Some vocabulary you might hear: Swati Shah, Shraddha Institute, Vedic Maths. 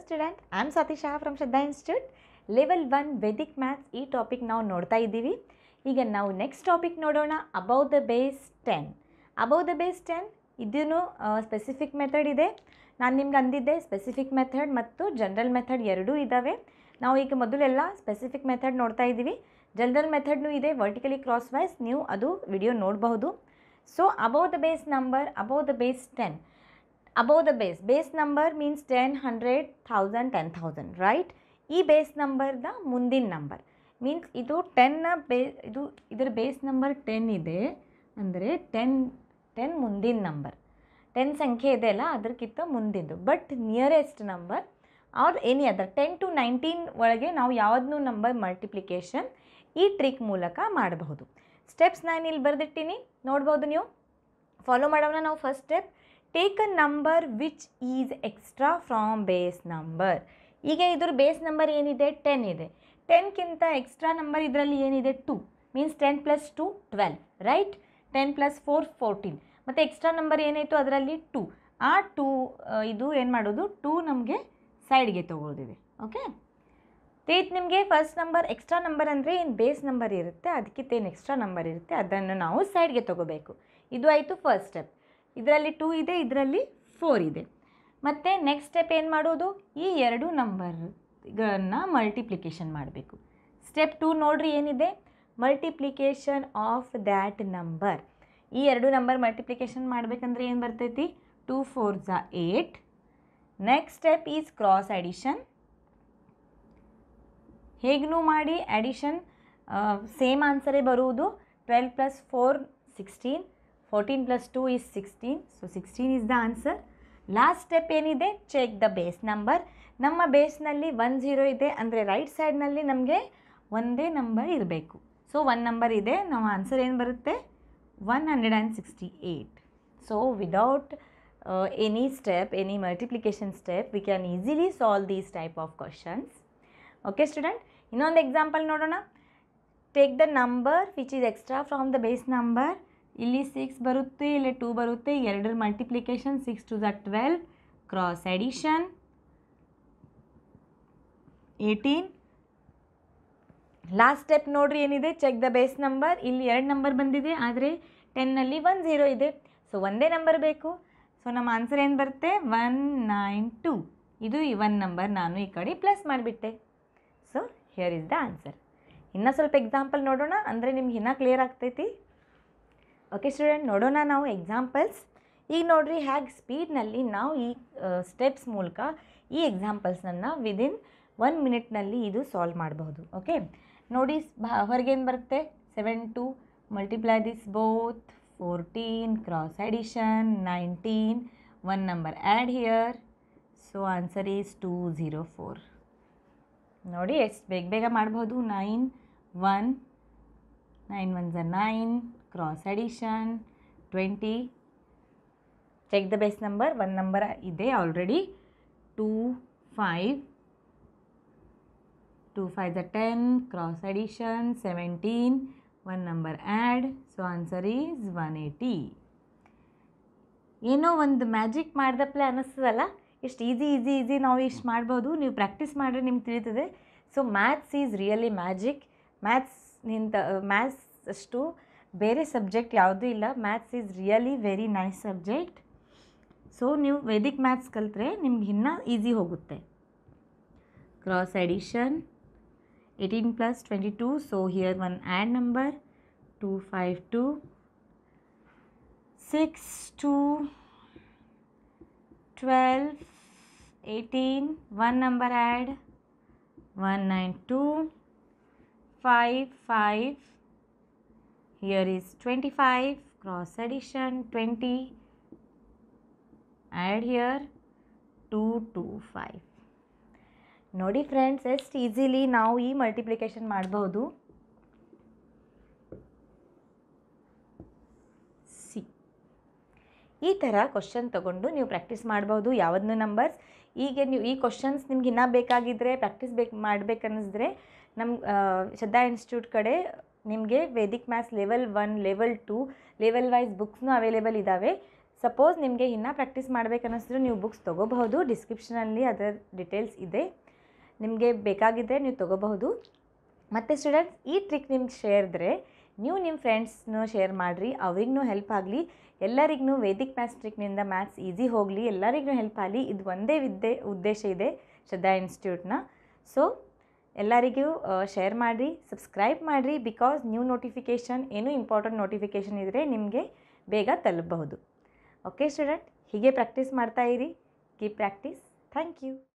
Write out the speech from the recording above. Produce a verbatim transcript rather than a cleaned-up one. Hello students, I am Swati Shah from Shraddha Institute. Level one Vedic Maths ee topic now nodta idivi. Eega now next topic nodona above the base ten. Above the base ten iduno uh, specific method ide. Naan nimge andide specific method mattu general method eradu idave. Now eega modulella specific method nodta idivi. General method nu ide vertically crosswise new adu video nodabahudu. So above the base number, above the base ten. Above the base, base number means ten, one hundred, one thousand, ten thousand, right? E base number the mundin number means idu ten na base idu idar base number ten ide andre ten ten mundin number ten ಸಂಖ್ಯೆ ಇದೆ ಅಲ್ಲ ಅದಕ್ಕಿಂತ ಮುಂದಿಂದು but nearest number or any other ten to nineteen ಒಳಗೆ ನಾವು ಯಾವದನ್ನೂ number multiplication ಈ trick ಮೂಲಕ ಮಾಡಬಹುದು. ಸ್ಟೆಪ್ಸ್ ನಾನು ಇಲ್ಲಿ ಬರೆದಿಟ್ಟಿನಿ ನೋಡಬಹುದು ನೀವು ಫಾಲೋ ಮಾಡೋಣ. ನಾವು first step Take a number which is extra from base number. ಈಗ ಇದ್ರ ಬೇಸ್ ನಂಬರ್ ಏನಿದೆ ಟೆನ್ ಇದೆ. ಟೆನ್ಗಿಂತ ಎಕ್ಸ್ಟ್ರಾ ನಂಬರ್ ಇದರಲ್ಲಿ ಏನಿದೆ two means ten plus two twelve right. Ten plus four fourteen ಮತ್ತು ಎಕ್ಸ್ಟ್ರಾ ನಂಬರ್ ಏನಾಯಿತು ಅದರಲ್ಲಿ ಟೂ. ಆ ಟೂ ಇದು ಏನು ಮಾಡೋದು ಟೂ ನಮಗೆ ಸೈಡ್ಗೆ ತೊಗೊಳ್ಳೋದಿದೆ. ಓಕೆ ಇದು ನಿಮಗೆ ಫಸ್ಟ್ ನಂಬರ್ ಎಕ್ಸ್ಟ್ರಾ ನಂಬರ್ ಅಂದರೆ ಏನು ಬೇಸ್ ನಂಬರ್ ಇರುತ್ತೆ ಅದಕ್ಕಿಂತ ಏನು ಎಕ್ಸ್ಟ್ರಾ ನಂಬರ್ ಇರುತ್ತೆ ಅದನ್ನು ನಾವು ಸೈಡ್ಗೆ ತೊಗೋಬೇಕು. ಇದು ಆಯಿತು ಫಸ್ಟ್ ಸ್ಟೆಪ್. ಇದರಲ್ಲಿ ಟೂ ಇದೆ ಇದರಲ್ಲಿ ಫೋರ್ ಇದೆ. ಮತ್ತು ನೆಕ್ಸ್ಟ್ ಸ್ಟೆಪ್ ಏನು ಮಾಡೋದು ಈ ಎರಡು ನಂಬರ್ಗಳನ್ನು ಮಲ್ಟಿಪ್ಲಿಕೇಶನ್ ಮಾಡಬೇಕು. ಸ್ಟೆಪ್ ಟೂ ನೋಡ್ರಿ ಏನಿದೆ ಮಲ್ಟಿಪ್ಲಿಕೇಶನ್ ಆಫ್ ದ್ಯಾಟ್ ನಂಬರ್. ಈ ಎರಡು ನಂಬರ್ ಮಲ್ಟಿಪ್ಲಿಕೇಶನ್ ಮಾಡಬೇಕಂದ್ರೆ ಏನು ಬರ್ತೈತಿ ಟೂ ಫೋರ್ ಝಾ eight. Next step is cross addition. ಹೇಗೂ ಮಾಡಿ ಅಡಿಷನ್ ಸೇಮ್ ಆನ್ಸರೇ ಬರುವುದು. Twelve plus four sixteen, fourteen plus two is sixteen, so sixteen is the answer. Last step ಏನಿದೆ ಚೆಕ್ ದ ಬೇಸ್ ನಂಬರ್. ನಮ್ಮ ಬೇಸ್ನಲ್ಲಿ ಒನ್ ಜೀರೋ ಇದೆ ಅಂದರೆ ರೈಟ್ ಸೈಡ್ನಲ್ಲಿ ನಮಗೆ ಒಂದೇ ನಂಬರ್ ಇರಬೇಕು. ಸೊ ಒನ್ ನಂಬರ್ ಇದೆ ನಮ್ಮ ಆನ್ಸರ್ ಏನು ಬರುತ್ತೆ one hundred and sixty eight. So without any step any multiplication step we can easily solve these type of questions. Okay student ಇನ್ನೊಂದು ಎಕ್ಸಾಂಪಲ್ ನೋಡೋಣ. Take the number which is extra from the base number. ಇಲ್ಲಿ six ಬರುತ್ತೆ ಇಲ್ಲಿ two ಬರುತ್ತೆ ಎರಡರ multiplication six two ಝಾ twelve. Cross addition eighteen. Last step ನೋಡ್ರಿ ಏನಿದೆ ಚೆಕ್ ದ ಬೇಸ್ ನಂಬರ್. ಇಲ್ಲಿ ಎರಡು ನಂಬರ್ ಬಂದಿದೆ ಆದರೆ ಟೆನ್ನಲ್ಲಿ ಒನ್ ಝೀರೋ ಇದೆ ಸೊ ಒಂದೇ ನಂಬರ್ ಬೇಕು. ಸೊ ನಮ್ಮ ಆನ್ಸರ್ ಏನು ಬರುತ್ತೆ ಒನ್ ನೈನ್ ಟೂ. ಇದು ಈ ಒನ್ ನಂಬರ್ ನಾನು ಈ ಕಡೆ ಪ್ಲಸ್ ಮಾಡಿಬಿಟ್ಟೆ. So here is the answer. ಇನ್ನೂ ಸ್ವಲ್ಪ ಎಕ್ಸಾಂಪಲ್ ನೋಡೋಣ ಅಂದರೆ ನಿಮ್ಗೆ ಇನ್ನೂ ಕ್ಲಿಯರ್ ಆಗ್ತೈತಿ. ಓಕೆ ಸ್ಟೂಡೆಂಟ್ ನೋಡೋಣ ನಾವು ಎಕ್ಸಾಂಪಲ್ಸ್. ಈಗ ನೋಡಿರಿ ಹೇಗೆ ಸ್ಪೀಡ್ನಲ್ಲಿ ನಾವು ಈ ಸ್ಟೆಪ್ಸ್ ಮೂಲಕ ಈ ಎಕ್ಸಾಂಪಲ್ಸನ್ನು ವಿದಿನ್ ಒನ್ ಮಿನಿಟ್ನಲ್ಲಿ ಇದು ಸಾಲ್ವ್ ಮಾಡಬಹುದು. ಓಕೆ ನೋಡಿ ಹೊರಗೇನು ಬರುತ್ತೆ seven two multiply this both fourteen. Cross addition nineteen. One number add here so answer is two zero four. ನೋಡಿ ಎಷ್ಟು ಬೇಗ ಬೇಗ ಮಾಡಬಹುದು. ನೈನ್ ಒನ್ ನೈನ್ ಒನ್ ಝಾ nine. Cross addition twenty. Check the base number one number ಇದೆ already two five. Two five the ten. Cross addition seventeen. One number add so answer is one eighty. ಏನೋ ಒಂದು magic ಮಾಡ್ದಪ್ಲೆ ಅನ್ನಿಸ್ತದಲ್ಲ ಎಷ್ಟು easy easy easy ನಾವು ಇಷ್ಟು ಮಾಡ್ಬೋದು. ನೀವು practice ಮಾಡಿದ್ರೆ ನಿಮ್ಗೆ ತಿಳಿತದೆ. So maths is really magic. Maths ನಿಂತ ಮ್ಯಾಥ್ಸ್ ಅಷ್ಟು ಬೇರೆ ಸಬ್ಜೆಕ್ಟ್ ಯಾವುದೂ ಇಲ್ಲ. Maths is really very nice subject. So ನೀವು ವೇದಿಕ್ ಮ್ಯಾಥ್ಸ್ ಕಲಿತ್ರೆ ನಿಮ್ಗೆ ಇನ್ನೂ ಈಸಿ ಹೋಗುತ್ತೆ. Cross addition eighteen plus twenty two so here one add number two five two six two twelve eighteen. One number add one nine two five five. Here is twenty-five. Cross addition twenty. Add here two two five. Nodi friends, just easily now ee multiplication madabodu. See ee tara question tagondu ನೀವು practice madabodu yavadnu numbers. ಈಗ ನೀವು ಈ questions ನಿಮ್ಗೆ ಇನ್ನೂ ಬೇಕಾಗಿದ್ದರೆ practice ಬೇಕು ಮಾಡ್ಬೇಕು ಅನ್ನಿಸಿದ್ರೆ ನಮ್ಮ ಶ್ರದ್ಧಾ institute ಕಡೆ ನಿಮಗೆ Vedic maths level one level two level wise ಬುಕ್ಸ್ನೂ ಅವೈಲೇಬಲ್ ಇದ್ದಾವೆ. ಸಪೋಸ್ ನಿಮಗೆ ಇನ್ನು ಪ್ರಾಕ್ಟೀಸ್ ಮಾಡಬೇಕು ಅನ್ನಿಸಿದ್ರೆ ನೀವು ಬುಕ್ಸ್ ತೊಗೋಬಹುದು, ಡಿಸ್ಕ್ರಿಪ್ಷನಲ್ಲಿ ಅದರ ಡಿಟೇಲ್ಸ್ ಇದೆ, ನಿಮಗೆ ಬೇಕಾಗಿದ್ದರೆ ನೀವು ತೊಗೋಬಹುದು. ಮತ್ತು ಸ್ಟೂಡೆಂಟ್ಸ್, ಈ ಟ್ರಿಕ್ ನಿಮ್ಗೆ ಸೇರಿದ್ರೆ ನೀವು ನಿಮ್ಮ ಫ್ರೆಂಡ್ಸ್ನೂ ಶೇರ್ ಮಾಡಿರಿ, ಅವ್ರಿಗೂ ಹೆಲ್ಪ್ ಆಗಲಿ, ಎಲ್ಲರಿಗೂ ವೇದಿಕ್ ಮ್ಯಾಥ್ಸ್ ಟ್ರಿಕ್ನಿಂದ ಮ್ಯಾಥ್ಸ್ ಈಸಿ ಹೋಗಲಿ, ಎಲ್ಲರಿಗೂ ಹೆಲ್ಪ್ ಆಗಲಿ. ಇದು ಒಂದೇ ವಿದ್ಯೆ ಉದ್ದೇಶ ಇದೆ ಶ್ರದ್ಧಾ ಇನ್ಸ್ಟಿಟ್ಯೂಟ್ನ. ಸೊ ಎಲ್ಲರಿಗೂ ಶೇರ್ ಮಾಡಿರಿ, ಸಬ್ಸ್ಕ್ರೈಬ್ ಮಾಡಿರಿ, ಬಿಕಾಸ್ ನ್ಯೂ ನೋಟಿಫಿಕೇಷನ್ ಏನೂ ಇಂಪಾರ್ಟೆಂಟ್ ನೋಟಿಫಿಕೇಷನ್ ಇದ್ದರೆ ನಿಮಗೆ ಬೇಗ ತಲುಪಬಹುದು. ಓಕೆ ಸ್ಟೂಡೆಂಟ್, ಹೀಗೆ ಪ್ರಾಕ್ಟೀಸ್ ಮಾಡ್ತಾಯಿರಿ, ಕೀಪ್ ಪ್ರಾಕ್ಟೀಸ್. Thank you.